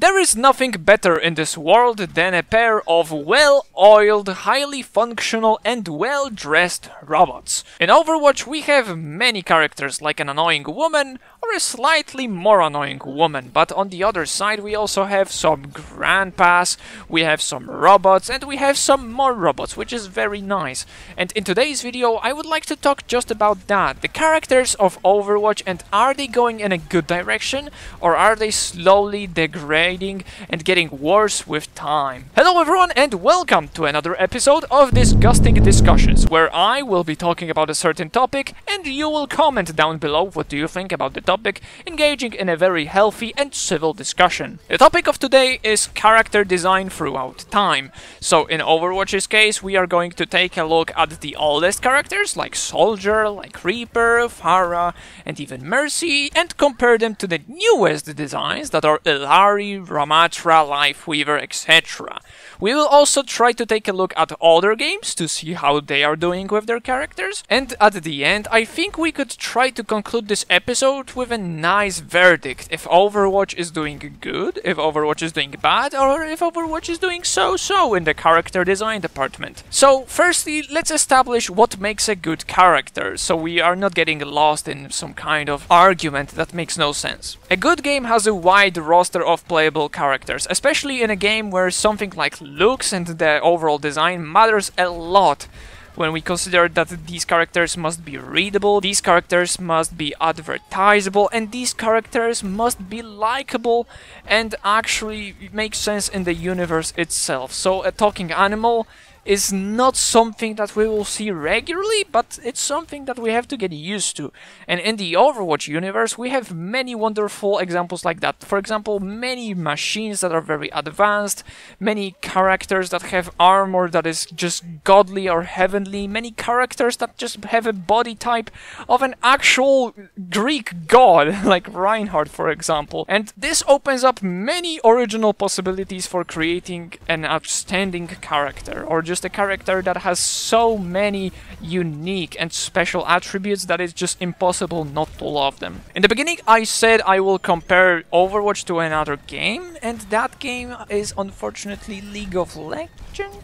There is nothing better in this world than a pair of well-oiled, highly functional and well-dressed robots. In Overwatch we have many characters like an annoying woman or a slightly more annoying woman, but on the other side we also have some grandpas, we have some robots and we have some more robots, which is very nice. And in today's video I would like to talk just about that, the characters of Overwatch, and are they going in a good direction or are they slowly degrading and getting worse with time. Hello everyone and welcome to another episode of Disgusting Discussions, where I will be talking about a certain topic and you will comment down below what do you think about the topic, engaging in a very healthy and civil discussion. The topic of today is character design throughout time. So in Overwatch's case we are going to take a look at the oldest characters like Soldier, like Reaper, Pharah and even Mercy, and compare them to the newest designs that are Illari, Ramatra, Lifeweaver, etc. We will also try to take a look at other games to see how they are doing with their characters, and at the end I think we could try to conclude this episode with a nice verdict if Overwatch is doing good, if Overwatch is doing bad, or if Overwatch is doing so-so in the character design department. So firstly let's establish what makes a good character, so we are not getting lost in some kind of argument that makes no sense. A good game has a wide roster of players, characters, especially in a game where something like looks and the overall design matters a lot. When we consider that these characters must be readable, these characters must be advertisable, and these characters must be likable and actually make sense in the universe itself. So a talking animal is not something that we will see regularly, but it's something that we have to get used to. And in the Overwatch universe we have many wonderful examples like that. For example, many machines that are very advanced, many characters that have armor that is just godly or heavenly, many characters that just have a body type of an actual Greek god, like Reinhardt for example. And this opens up many original possibilities for creating an outstanding character, or just a character that has so many unique and special attributes that it's just impossible not to love them. In the beginning I said I will compare Overwatch to another game, and that game is unfortunately League of Legends,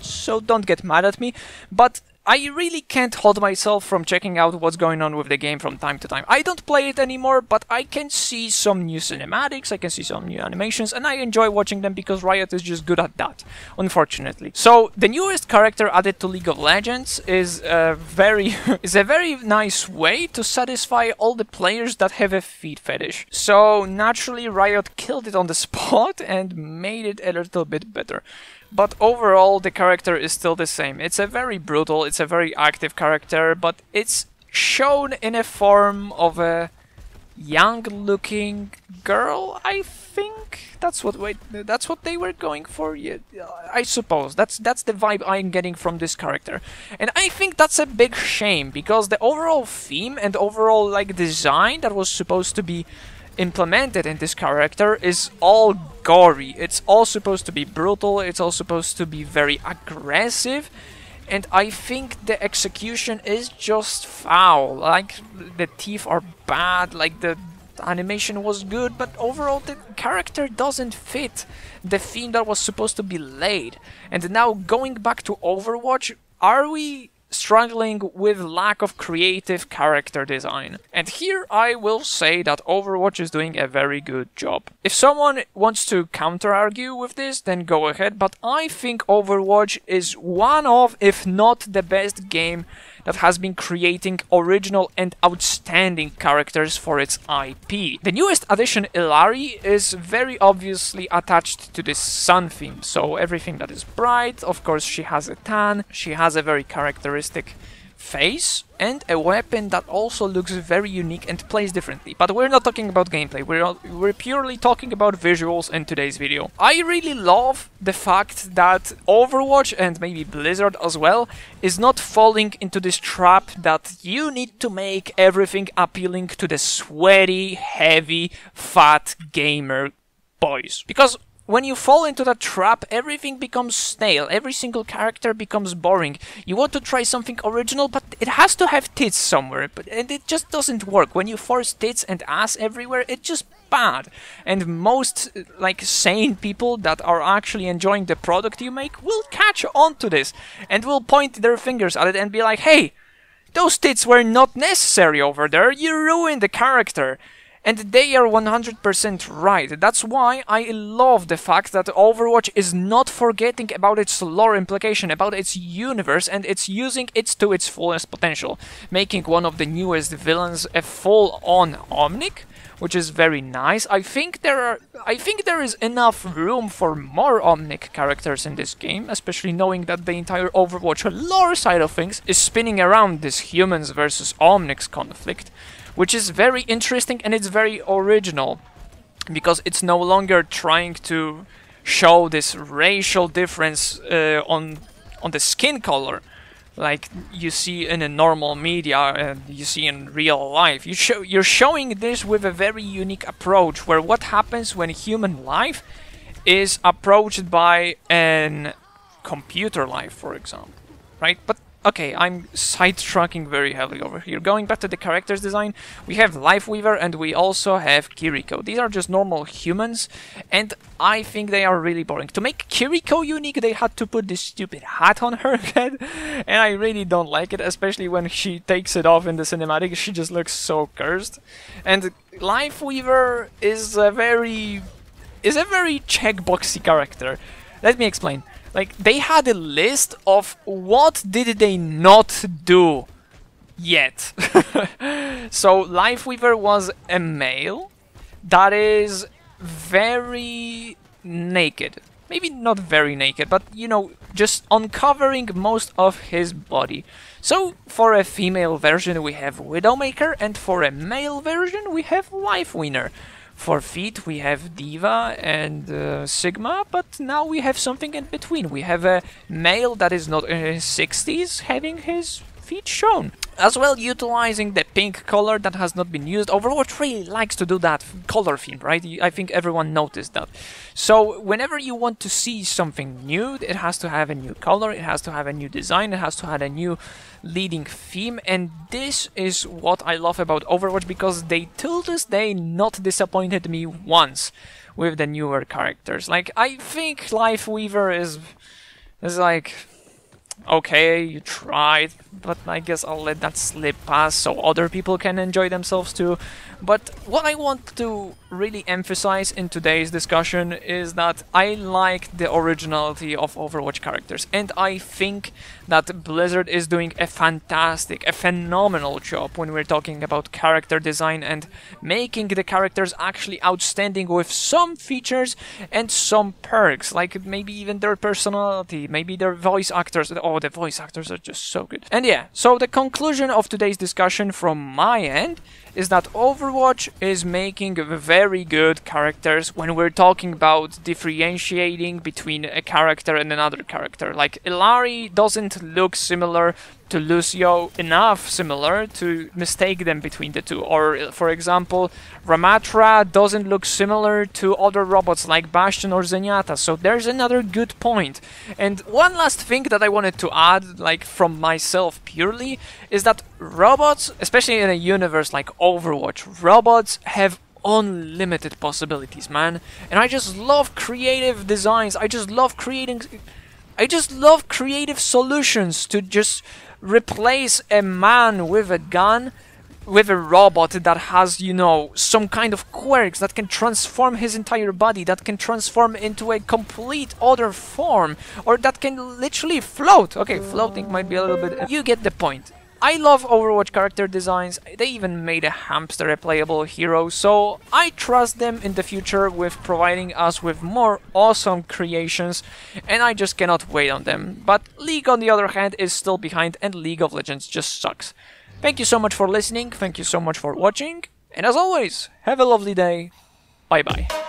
so don't get mad at me, but I really can't hold myself from checking out what's going on with the game from time to time. I don't play it anymore, but I can see some new cinematics, I can see some new animations, and I enjoy watching them because Riot is just good at that, unfortunately. So the newest character added to League of Legends is a very nice way to satisfy all the players that have a feet fetish. So naturally Riot killed it on the spot and made it a little bit better. But overall, the character is still the same. It's a very brutal, it's a very active character, but it's shown in a form of a young-looking girl, I think. That's what they were going for, yeah, I suppose. That's the vibe I'm getting from this character. And I think that's a big shame, because the overall theme and overall like design that was supposed to be implemented in this character is all gory, it's all supposed to be brutal, it's all supposed to be very aggressive, and I think the execution is just foul. Like, the teeth are bad, like the animation was good, but overall the character doesn't fit the theme that was supposed to be laid. And now going back to Overwatch, are we struggling with lack of creative character design? And here I will say that Overwatch is doing a very good job. If someone wants to counter-argue with this, then go ahead, but I think Overwatch is one of, if not the best game that has been creating original and outstanding characters for its IP. The newest addition, Illari, is very obviously attached to this sun theme, so everything that is bright, of course she has a tan, she has a very characteristic face, and a weapon that also looks very unique and plays differently. But we're not talking about gameplay, we're purely talking about visuals in today's video. I really love the fact that Overwatch, and maybe Blizzard as well, is not falling into this trap that you need to make everything appealing to the sweaty, heavy, fat gamer boys. Because when you fall into that trap, everything becomes stale, every single character becomes boring. You want to try something original, but it has to have tits somewhere, and it just doesn't work. When you force tits and ass everywhere, it's just bad. And most, like, sane people that are actually enjoying the product you make will catch on to this, and will point their fingers at it and be like, hey, those tits were not necessary over there, you ruined the character. And they are 100% right. That's why I love the fact that Overwatch is not forgetting about its lore implication, about its universe, and it's using it to its fullest potential, making one of the newest villains a full-on Omnic, which is very nice. I think there is enough room for more Omnic characters in this game, especially knowing that the entire Overwatch lore side of things is spinning around this humans versus Omnics conflict, which is very interesting, and it's very original, because it's no longer trying to show this racial difference on the skin color, like you see in a normal media and you see in real life. You're showing this with a very unique approach, where what happens when human life is approached by an computer life, for example, right? But okay, I'm sidetracking very heavily over here. Going back to the character's design, we have Lifeweaver and we also have Kiriko. These are just normal humans, and I think they are really boring. To make Kiriko unique, they had to put this stupid hat on her head, and I really don't like it, especially when she takes it off in the cinematic. She just looks so cursed. And Lifeweaver is a very checkboxy character. Let me explain. Like, they had a list of what did they not do yet. So Lifeweaver was a male that is very naked. Maybe not very naked, but, you know, just uncovering most of his body. So for a female version we have Widowmaker, and for a male version we have Lifewinner. For feet we have D.Va and Sigma, but now we have something in between. We have a male that is not in his 60s having his feet shown. As well, utilizing the pink color that has not been used. Overwatch really likes to do that color theme, right? I think everyone noticed that. So whenever you want to see something new, it has to have a new color, it has to have a new design, it has to have a new leading theme, and this is what I love about Overwatch, because they till this day not disappointed me once with the newer characters. Like, I think Lifeweaver is like, okay, you tried, but I guess I'll let that slip past so other people can enjoy themselves too. But what I want to really emphasize in today's discussion is that I like the originality of Overwatch characters, and I think that Blizzard is doing a phenomenal job when we're talking about character design and making the characters actually outstanding with some features and some perks, like maybe even their personality, maybe their voice actors. Oh, the voice actors are just so good. And yeah, so the conclusion of today's discussion from my end is that Overwatch is making very good characters when we're talking about differentiating between a character and another character. Like, Illari doesn't look similar to Lucio enough similar to mistake them between the two. Or, for example, Ramatra doesn't look similar to other robots like Bastion or Zenyatta, so there's another good point. And one last thing that I wanted to add, like from myself purely, is that robots, especially in a universe like Overwatch, robots have unlimited possibilities, man. And I just love creative designs, I just love creative solutions to just replace a man with a gun with a robot that has, you know, some kind of quirks that can transform his entire body, that can transform into a complete other form, or that can literally float. Okay, floating might be a little bit... You get the point. I love Overwatch character designs. They even made a hamster a playable hero, so I trust them in the future with providing us with more awesome creations, and I just cannot wait on them. But League, on the other hand, is still behind, and League of Legends just sucks. Thank you so much for listening, thank you so much for watching, and as always, have a lovely day, bye bye.